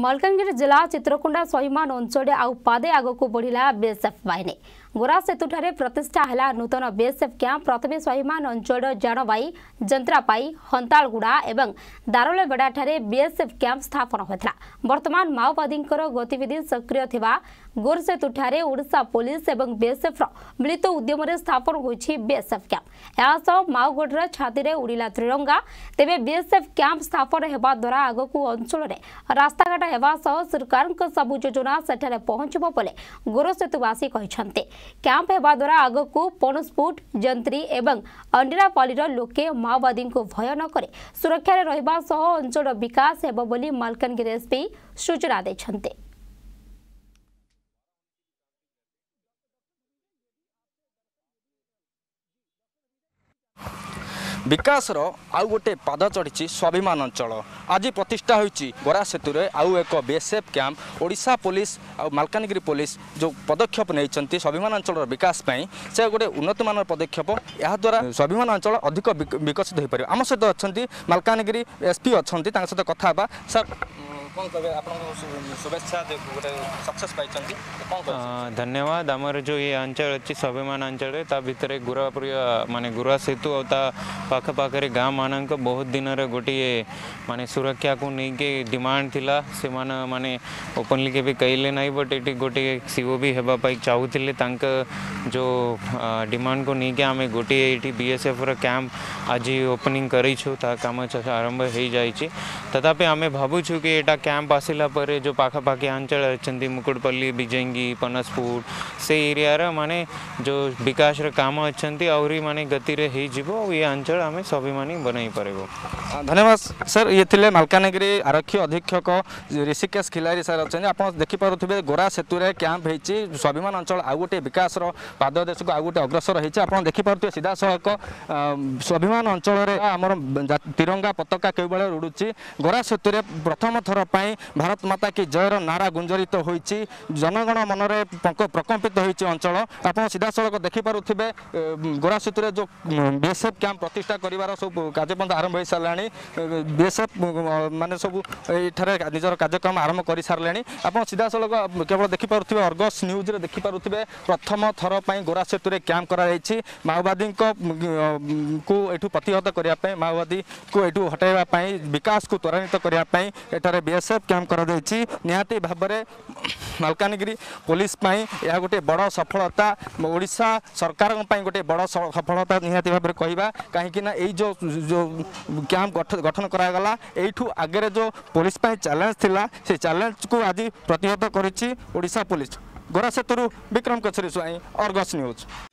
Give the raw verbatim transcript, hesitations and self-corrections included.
मालकानगिरी जिला चित्रकोंडा सहीमान अंचल आउ पादे आगकू बढ़ला बीएसएफ बाहिनी। गोरासेतु ठारे प्रतिष्ठा है नूतन बीएसएफ कैंप। प्रथमे सहीमान अंचल जानवाई जंत्रापाई हंतालगुड़ा एवं दारोलेबेड़ा ठारे बीएसएफ कैंप स्थापन होता। वर्तमान माओवादी गतिविधि सक्रिय थिबा गोरासेतु ठारे ओडिशा पुलिस एवं बीएसएफ मिलित उद्यम स्थापन होइछि बीएसएफ कैंप। यासो माओगढ़र छाती उड़िला त्रिरंगा। तेबे बीएसएफ कैंप स्थापन हेबा द्वारा आगकू अंचल रे रास्ताघाट सरकार सबु योजना सेठारे पहुंचबो बोले गोरासेतुवासी कहिसंते। कैंप हेबा द्वारा आगकू पणस्फुट जंत्री एवं अंडिरापालीर लोके माओवादी को भय न करे सुरक्षा रहिबा सह अंचल विकास हेबो बोली मालकानगिरि एसपी सूचना दैछंते। विकासर आउ गोटे पाद चढ़ी स्वाभिमान अंचल। आज प्रतिष्ठा होती गोरासेतु आउ एक बीएसएफ कैंप। ओडिशा पुलिस आ मालकानगिरी पुलिस जो पदक्षेप नहीं स्वाभिमान अंचल विकास पाई से गोटे उन्नतमान पदक्षेप। याद्वारा स्वाभिमान अंचल अधिक विकसित हो पार। आम सहित अच्छा मालकानगिरी एसपी अच्छा सहित कथा बा सर कौन कहे आप शुभेच्छा गोटे सक्सेस पाई धन्यवाद। आमर जो ये अंचल अच्छी स्वाभिमान अंचल ता भर गुरापुर माने गोरासेतु और पाखापाखि गाँ मान बहुत दिन गोटे माने सुरक्षा को लेकिन डिमांड थिला से माने ओपनली के भी कहले ना बट ये गोटे सीओ भी होगापाई चाहूले जो डिमांड को लेकिन आम गोटे ये बीएसएफ कैंप आज ओपनिंग करूँ ताम आरंभ हो जाए। तथापि आम भावुँ कि यहाँ कैंप आसला पर जो पाखापाखि अंचल अच्छे मुकुटपल्ली बिजेंगी पनसपुर से एरिया रा माने जो विकास काम अच्छा आहरी माने गति रे ही जीवो ये अंचल आम स्वाभिमानी बनई पारेबो। धन्यवाद सर। ये थिले मालकानगिरी आरक्षी अधीक्षक ऋषिकेश खिलारी सर। अच्छा आप देखिपे गोरासेतु रे कैंप होती स्वाभिमान अंचल आउ गोटे विकास पाददेश को आउ गोटे अग्रसर होती। आप देखिपे सीधा सड़क स्वाभिमान अंचल आमर तिरंगा पताका के बेले उड़ुची। गोरासेतु रे प्रथम थर भारत माता की जयर नारा गुंजरित तो होती। जनगण मनरे प्रकम्पित होती अंचल। आप सीधा सड़क देखिपे गोरासेतु जो बीएसएफ कैंप प्रतिष्ठा कर सब कार्यपंथ आरंभ हो सारे। बीएसएफ मान सब ये निजर कार्यक्रम आरंभ कर सारे। आप सीधा सड़क केवल देखिपे अर्गस न्यूज देखिपे प्रथम थर पर गोरासेतु कैंप कर माओवादी को यू प्रतिहत करने माओवादी को यू हटाई विकास को त्वरान्वित करने बीएसएफ कैंप करा देछि। निहाती भाबरे मालकानगिरी पुलिस पाई या गोटे बड़ सफलता ओडिशा सरकार पाई गोटे बड़ सफलता निहाती भाबरे कहिबा। काहेकि ना एई जो जो कैंप गठन करा गला एठू आगे जो पुलिस पाई चैलेंज थिला से चैलेंज को आज प्रतिहत करिछि ओडिशा पुलिस। गोरासेतु विक्रम कचरी स्वाई अर्गस न्यूज।